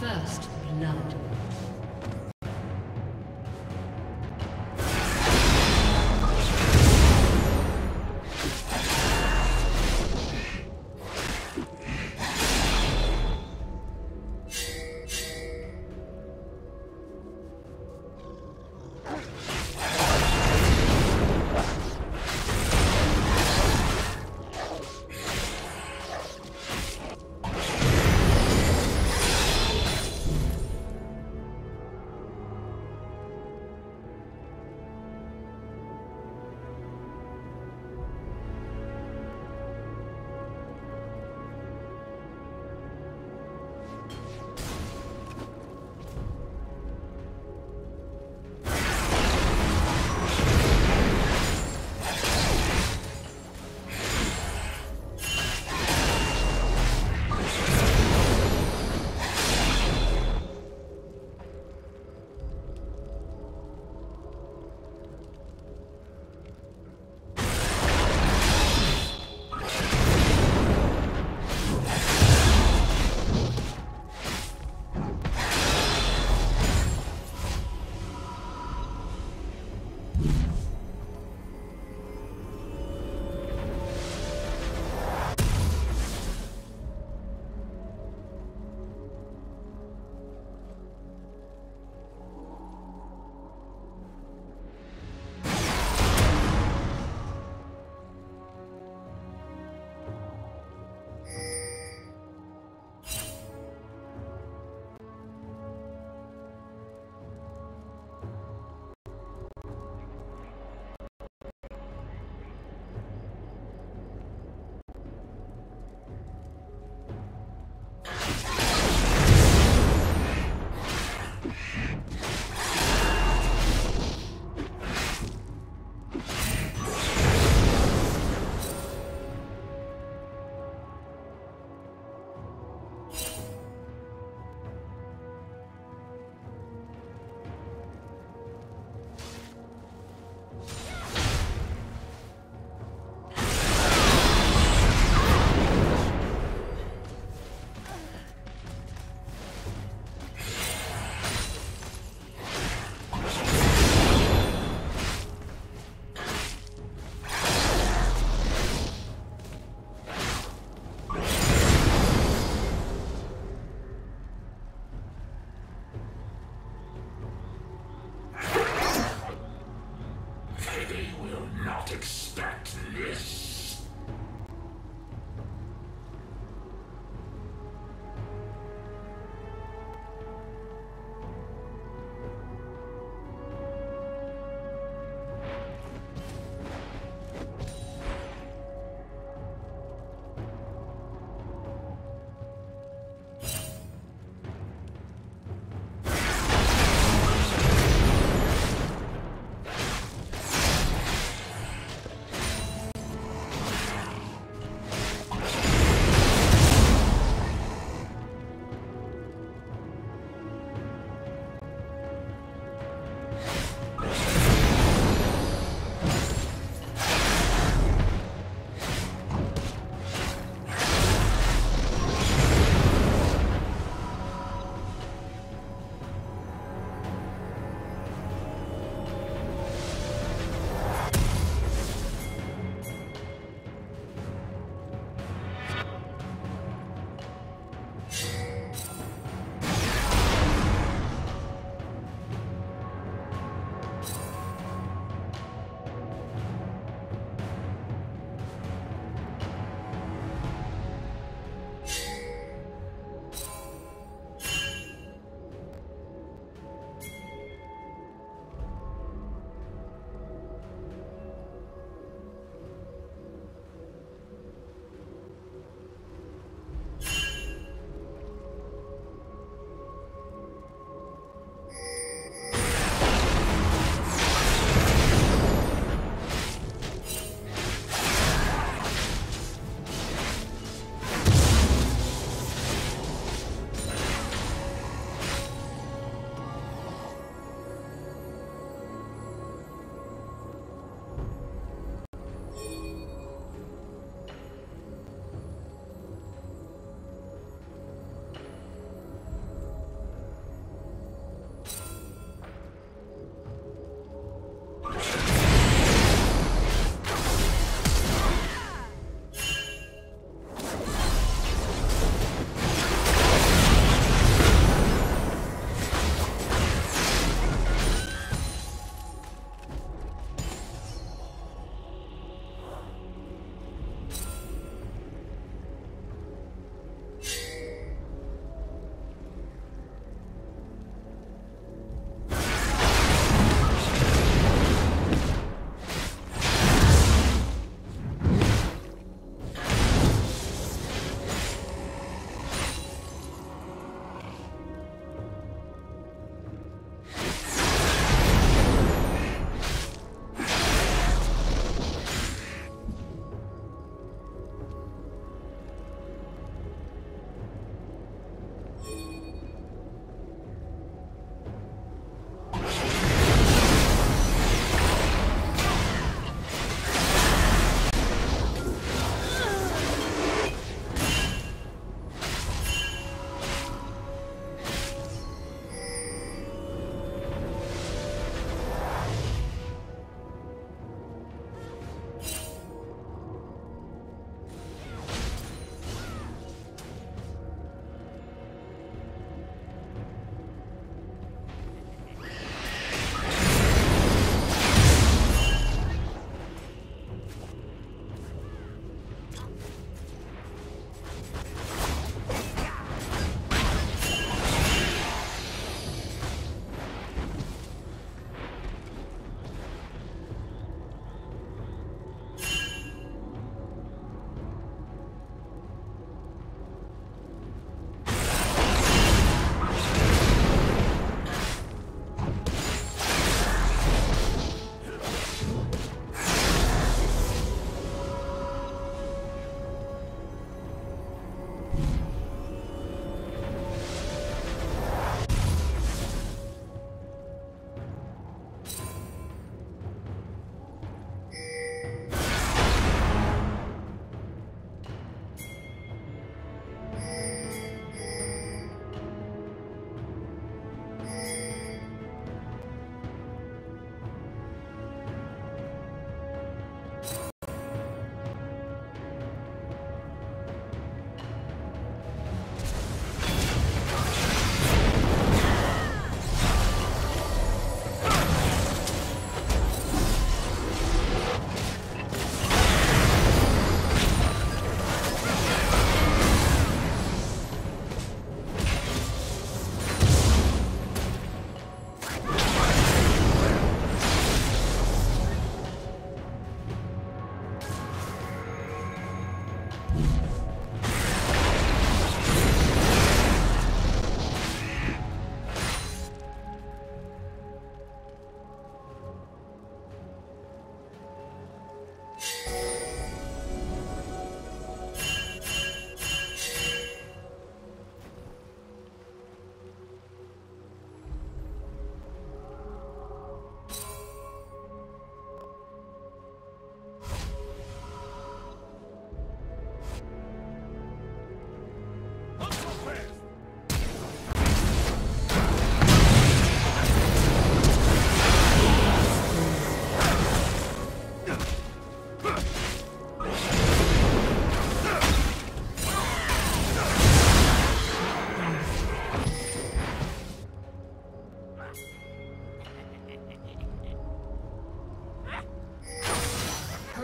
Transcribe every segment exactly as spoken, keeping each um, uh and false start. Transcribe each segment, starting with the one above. First blood. did not expect this.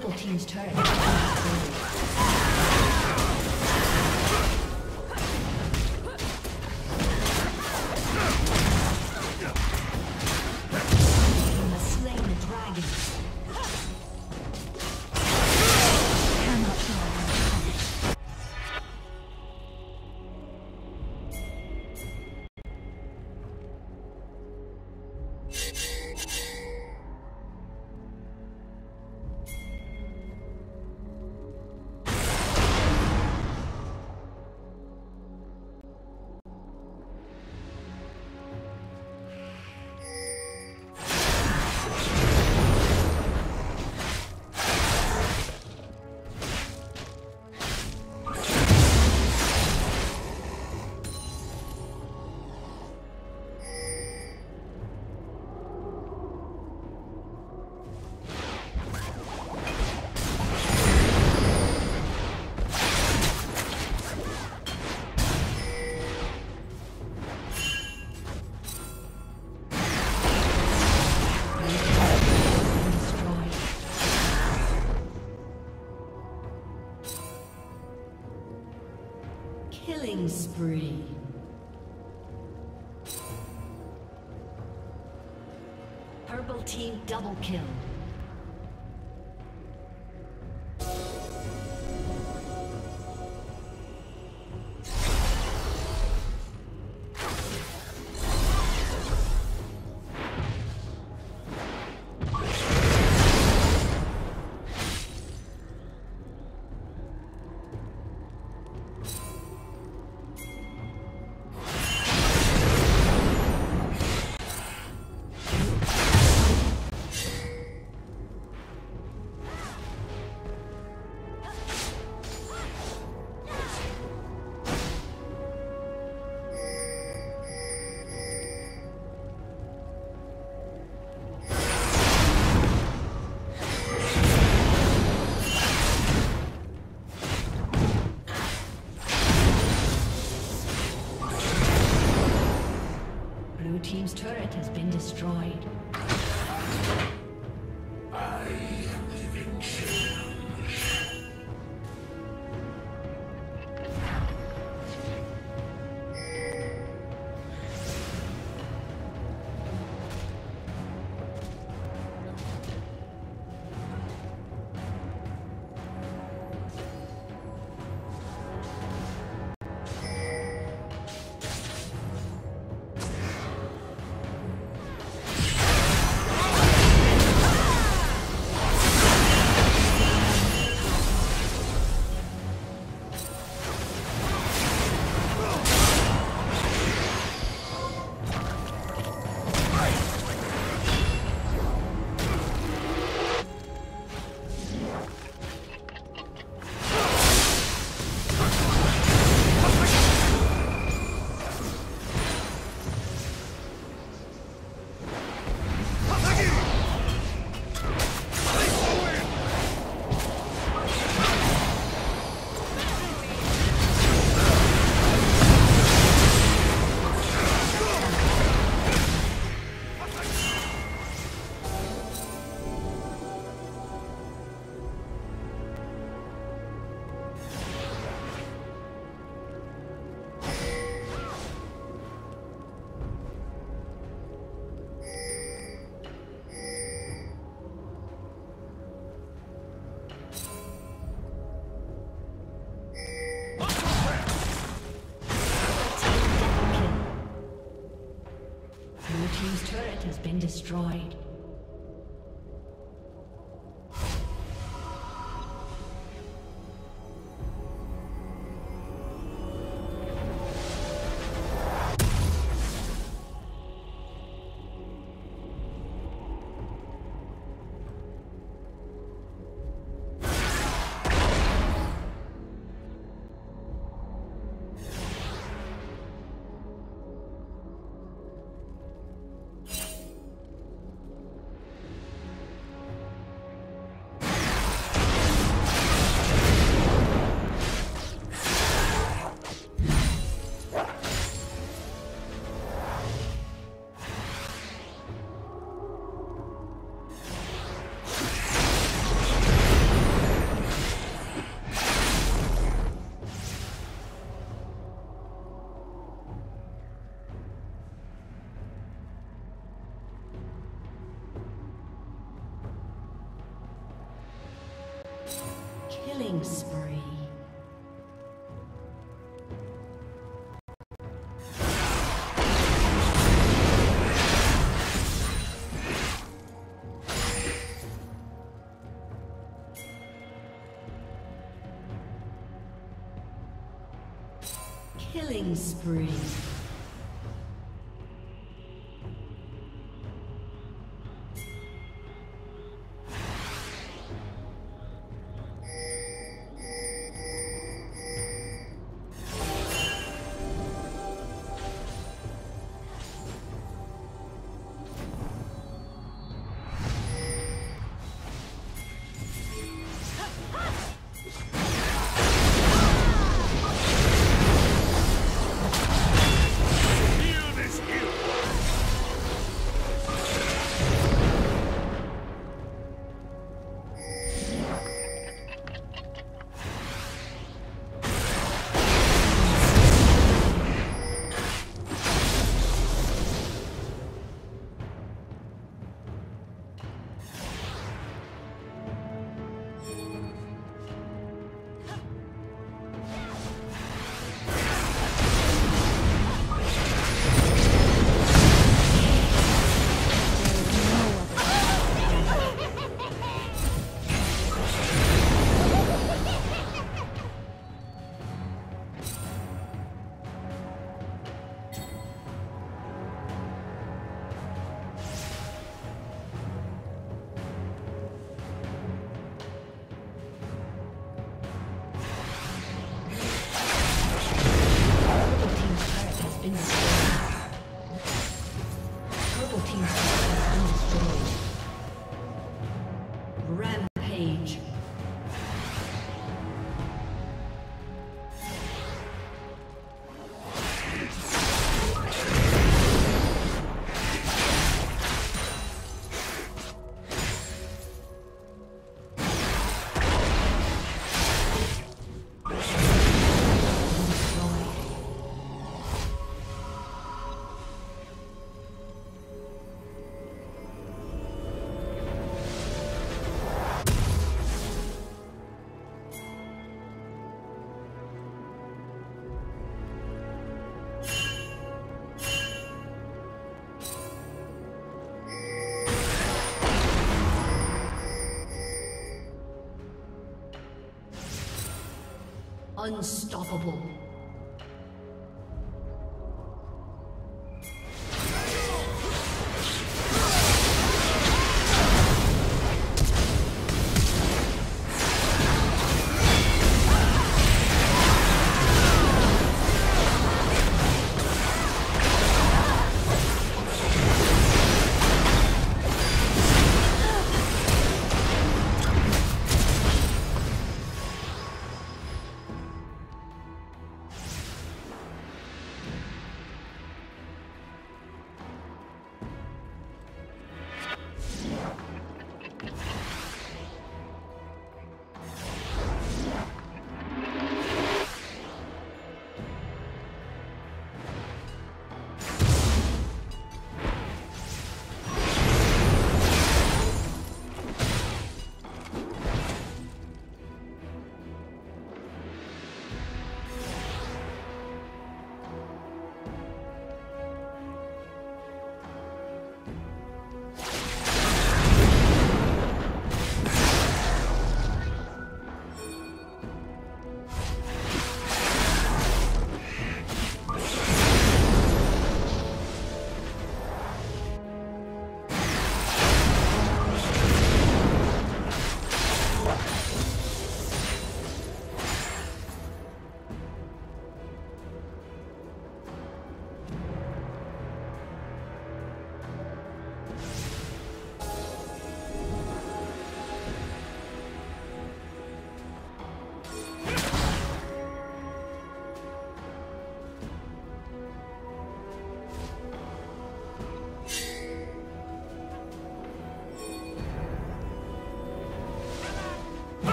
Purple team's turret has slain the dragon. Killing spree. Purple team double kill. Destroyed. I am the destroyed. Killing spree. Killing spree. Unstoppable.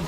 The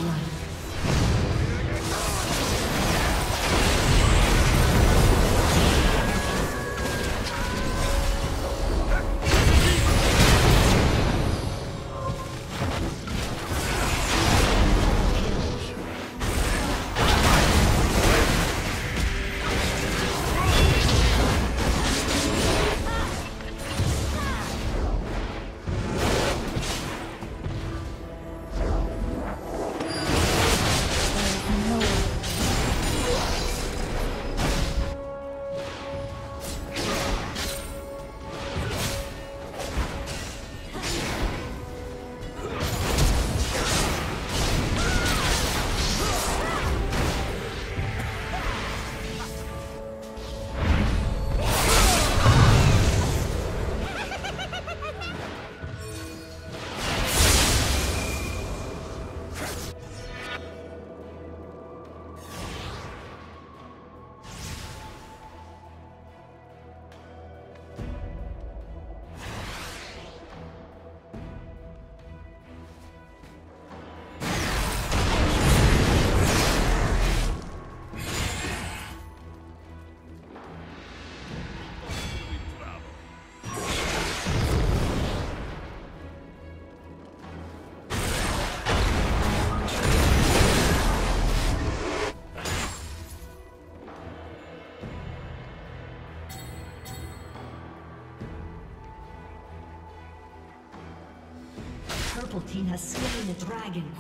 purple team has slain the dragon.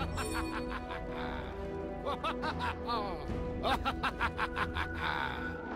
Ha ha ha ha!